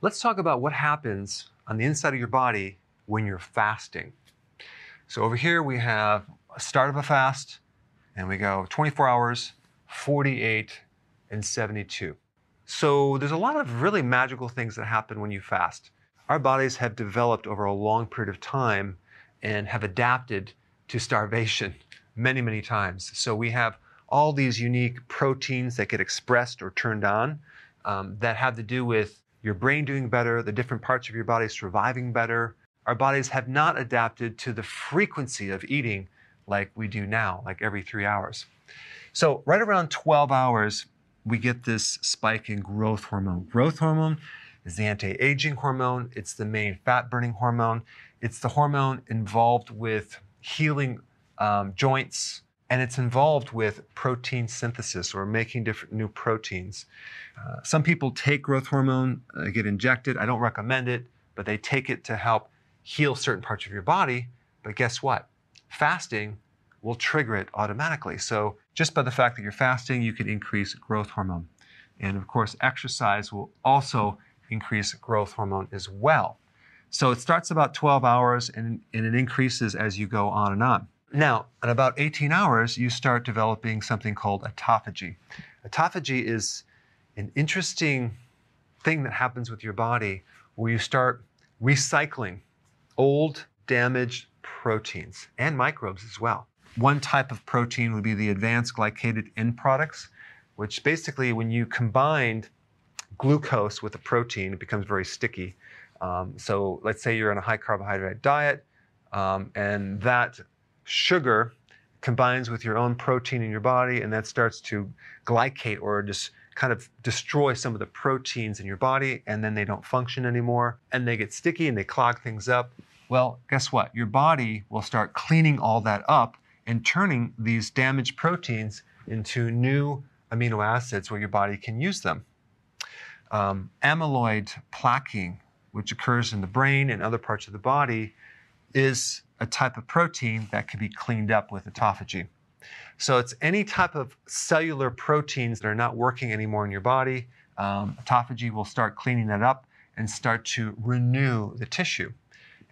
Let's talk about what happens on the inside of your body when you're fasting. So over here we have a start of a fast, and we go 24 hours, 48, and 72. So there's a lot of really magical things that happen when you fast. Our bodies have developed over a long period of time and have adapted to starvation many, many times. So we have all these unique proteins that get expressed or turned on that have to do with your brain doing better, the different parts of your body surviving better. Our bodies have not adapted to the frequency of eating like we do now, like every 3 hours. So right around 12 hours, we get this spike in growth hormone. Growth hormone is the anti-aging hormone. It's the main fat-burning hormone. It's the hormone involved with healing joints, and it's involved with protein synthesis or making different new proteins. Some people take growth hormone, get injected. I don't recommend it, but they take it to help heal certain parts of your body. But guess what? Fasting will trigger it automatically. So just by the fact that you're fasting, you can increase growth hormone. And of course, exercise will also increase growth hormone as well. So it starts about 12 hours and it increases as you go on and on. Now, at about 18 hours, you start developing something called autophagy. Autophagy is an interesting thing that happens with your body where you start recycling old, damaged proteins and microbes as well. One type of protein would be the advanced glycated end products, which basically when you combine glucose with a protein, it becomes very sticky. So let's say you're on a high carbohydrate diet and that sugar combines with your own protein in your body, and that starts to glycate or just kind of destroy some of the proteins in your body, and then they don't function anymore, and they get sticky and they clog things up. Well, guess what? Your body will start cleaning all that up and turning these damaged proteins into new amino acids where your body can use them. Amyloid plaquing, which occurs in the brain and other parts of the body, is a type of protein that can be cleaned up with autophagy. So it's any type of cellular proteins that are not working anymore in your body. Autophagy will start cleaning that up and start to renew the tissue.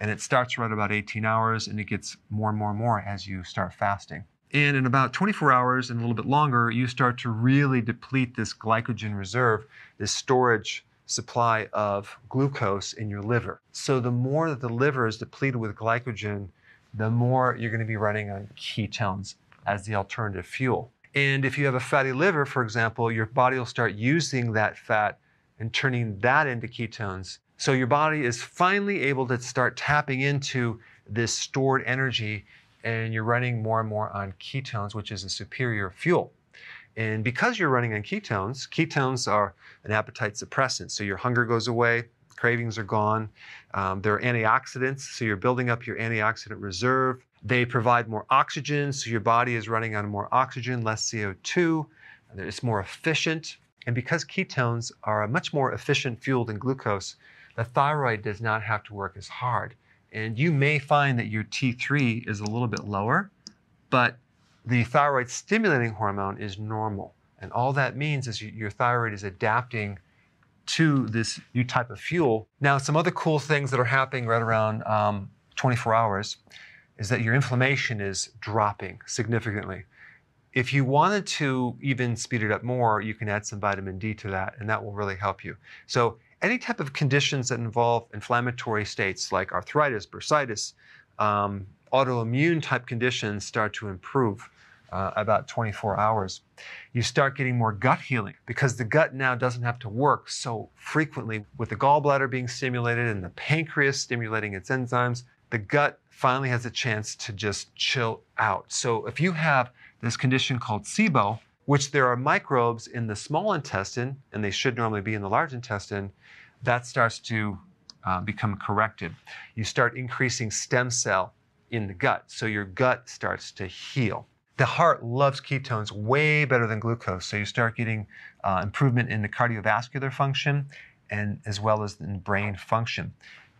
And it starts right about 18 hours, and it gets more and more and more as you start fasting. And in about 24 hours and a little bit longer, you start to really deplete this glycogen reserve, this storage supply of glucose in your liver. So the more that the liver is depleted with glycogen, the more you're going to be running on ketones as the alternative fuel. And if you have a fatty liver, for example, your body will start using that fat and turning that into ketones. So your body is finally able to start tapping into this stored energy, and you're running more and more on ketones, which is a superior fuel. And because you're running on ketones are an appetite suppressant. So your hunger goes away, cravings are gone. They're antioxidants, so you're building up your antioxidant reserve. They provide more oxygen, so your body is running on more oxygen, less CO2. It's more efficient. And because ketones are a much more efficient fuel than glucose, the thyroid does not have to work as hard. And you may find that your T3 is a little bit lower, but the thyroid stimulating hormone is normal. And all that means is your thyroid is adapting to this new type of fuel. Now, some other cool things that are happening right around 24 hours is that your inflammation is dropping significantly. If you wanted to even speed it up more, you can add some vitamin D to that, and that will really help you. So any type of conditions that involve inflammatory states like arthritis, bursitis, autoimmune type conditions start to improve about 24 hours. You start getting more gut healing because the gut now doesn't have to work so frequently. With the gallbladder being stimulated and the pancreas stimulating its enzymes, the gut finally has a chance to just chill out. So if you have this condition called SIBO, which there are microbes in the small intestine, and they should normally be in the large intestine, that starts to become corrected. You start increasing stem cell in the gut, so your gut starts to heal. The heart loves ketones way better than glucose, so you start getting improvement in the cardiovascular function and as well as in brain function.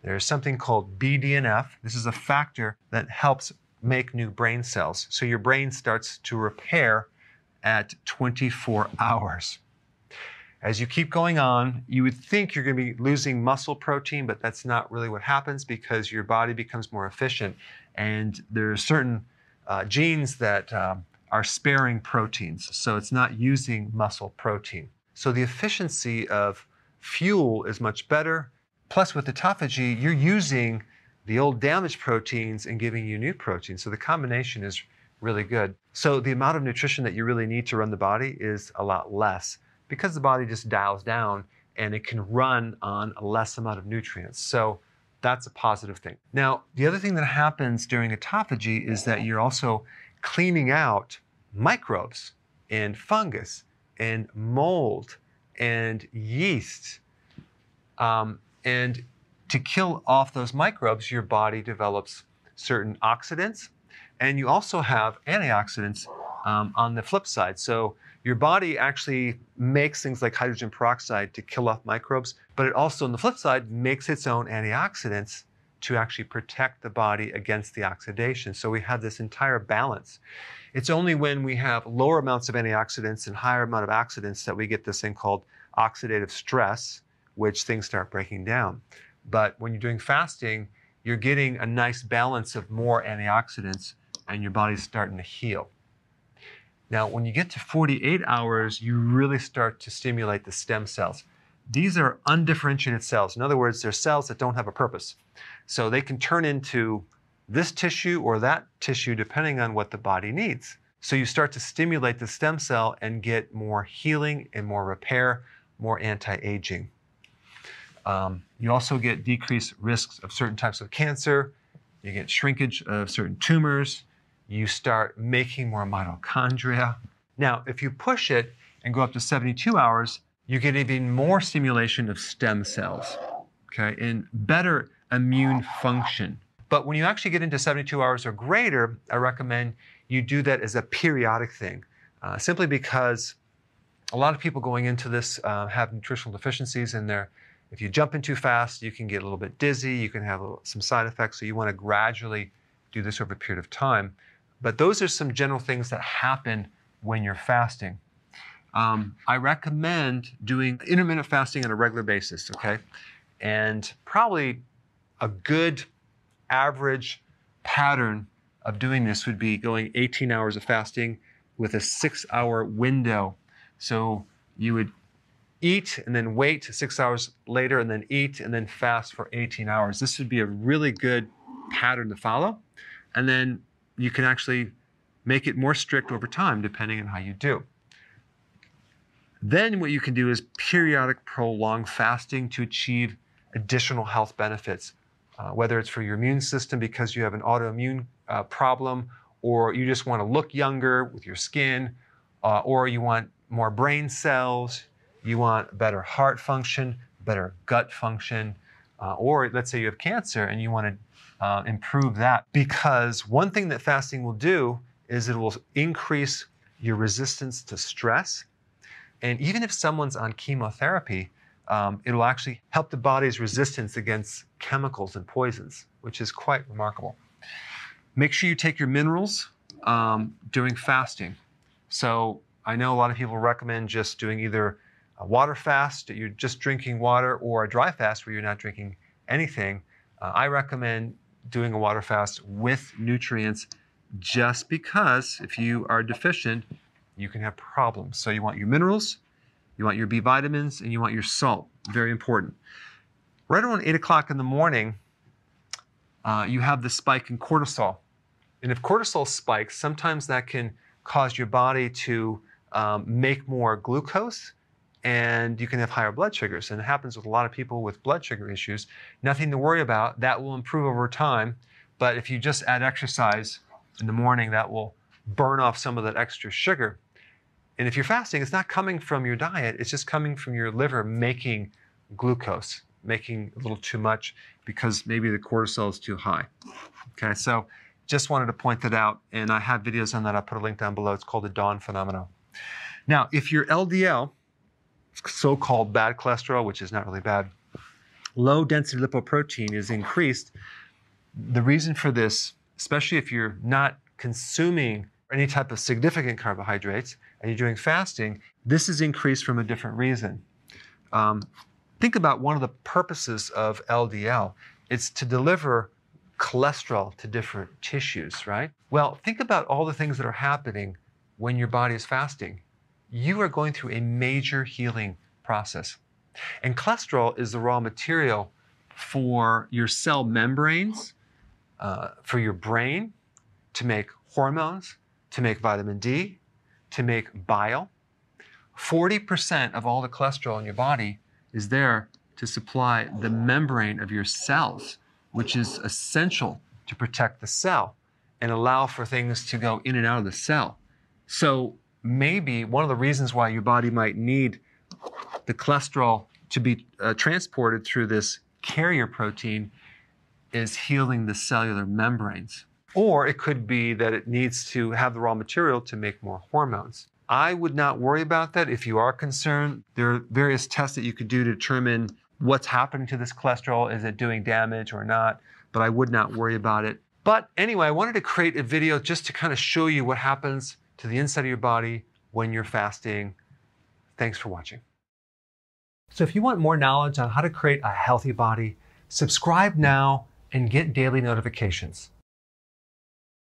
There's something called BDNF. This is a factor that helps make new brain cells. So your brain starts to repair at 24 hours. As you keep going on, you would think you're going to be losing muscle protein, but that's not really what happens because your body becomes more efficient. And there are certain genes that are sparing proteins, so it's not using muscle protein. So the efficiency of fuel is much better. Plus with autophagy, you're using the old damaged proteins and giving you new proteins. So the combination is really good. So the amount of nutrition that you really need to run the body is a lot less because the body just dials down and it can run on a less amount of nutrients. So that's a positive thing. Now, the other thing that happens during autophagy is that you're also cleaning out microbes and fungus and mold and yeast. And to kill off those microbes, your body develops certain oxidants, and you also have antioxidants on the flip side. So your body actually makes things like hydrogen peroxide to kill off microbes, but it also, on the flip side, makes its own antioxidants to actually protect the body against the oxidation. So we have this entire balance. It's only when we have lower amounts of antioxidants and higher amount of oxidants that we get this thing called oxidative stress, which things start breaking down. But when you're doing fasting, you're getting a nice balance of more antioxidants and your body's starting to heal. Now, when you get to 48 hours, you really start to stimulate the stem cells. These are undifferentiated cells. In other words, they're cells that don't have a purpose. So they can turn into this tissue or that tissue depending on what the body needs. So you start to stimulate the stem cell and get more healing and more repair, more anti-aging. You also get decreased risks of certain types of cancer. You get shrinkage of certain tumors. You start making more mitochondria. Now, if you push it and go up to 72 hours, you get even more stimulation of stem cells, okay, and better immune function. But when you actually get into 72 hours or greater, I recommend you do that as a periodic thing, simply because a lot of people going into this have nutritional deficiencies in their. If you jump in too fast, you can get a little bit dizzy, you can have some side effects, so you want to gradually do this over a period of time. But those are some general things that happen when you're fasting. I recommend doing intermittent fasting on a regular basis, okay? And probably a good average pattern of doing this would be going 18 hours of fasting with a 6-hour window. So you would eat and then wait 6 hours later and then eat and then fast for 18 hours. This would be a really good pattern to follow. And then you can actually make it more strict over time depending on how you do. Then what you can do is periodic prolonged fasting to achieve additional health benefits, whether it's for your immune system because you have an autoimmune problem, or you just want to look younger with your skin, or you want more brain cells, you want better heart function, better gut function, or let's say you have cancer and you want to improve that. Because one thing that fasting will do is it will increase your resistance to stress. And even if someone's on chemotherapy, it will actually help the body's resistance against chemicals and poisons, which is quite remarkable. Make sure you take your minerals during fasting. So I know a lot of people recommend just doing either a water fast, you're just drinking water, or a dry fast where you're not drinking anything. I recommend doing a water fast with nutrients just because if you are deficient, you can have problems. So you want your minerals, you want your B vitamins, and you want your salt. Very important. Right around 8 o'clock in the morning, you have the spike in cortisol. And if cortisol spikes, sometimes that can cause your body to make more glucose, and you can have higher blood sugars. And it happens with a lot of people with blood sugar issues. Nothing to worry about. That will improve over time. But if you just add exercise in the morning, that will burn off some of that extra sugar. And if you're fasting, it's not coming from your diet. It's just coming from your liver making glucose, making a little too much because maybe the cortisol is too high. Okay, so just wanted to point that out. And I have videos on that. I'll put a link down below. It's called the Dawn Phenomenon. Now, if your LDL, so-called bad cholesterol, which is not really bad, low-density lipoprotein is increased. The reason for this, especially if you're not consuming any type of significant carbohydrates and you're doing fasting, this is increased from a different reason. Think about one of the purposes of LDL. It's to deliver cholesterol to different tissues, right? Well, think about all the things that are happening when your body is fasting. You are going through a major healing process. And cholesterol is the raw material for your cell membranes, for your brain, to make hormones, to make vitamin D, to make bile. 40% of all the cholesterol in your body is there to supply the membrane of your cells, which is essential to protect the cell and allow for things to go in and out of the cell. So maybe one of the reasons why your body might need the cholesterol to be transported through this carrier protein is healing the cellular membranes. Or it could be that it needs to have the raw material to make more hormones. I would not worry about that if you are concerned. There are various tests that you could do to determine what's happening to this cholesterol. Is it doing damage or not? But I would not worry about it. But anyway, I wanted to create a video just to kind of show you what happens to the inside of your body when you're fasting. Thanks for watching. So if you want more knowledge on how to create a healthy body, subscribe now and get daily notifications.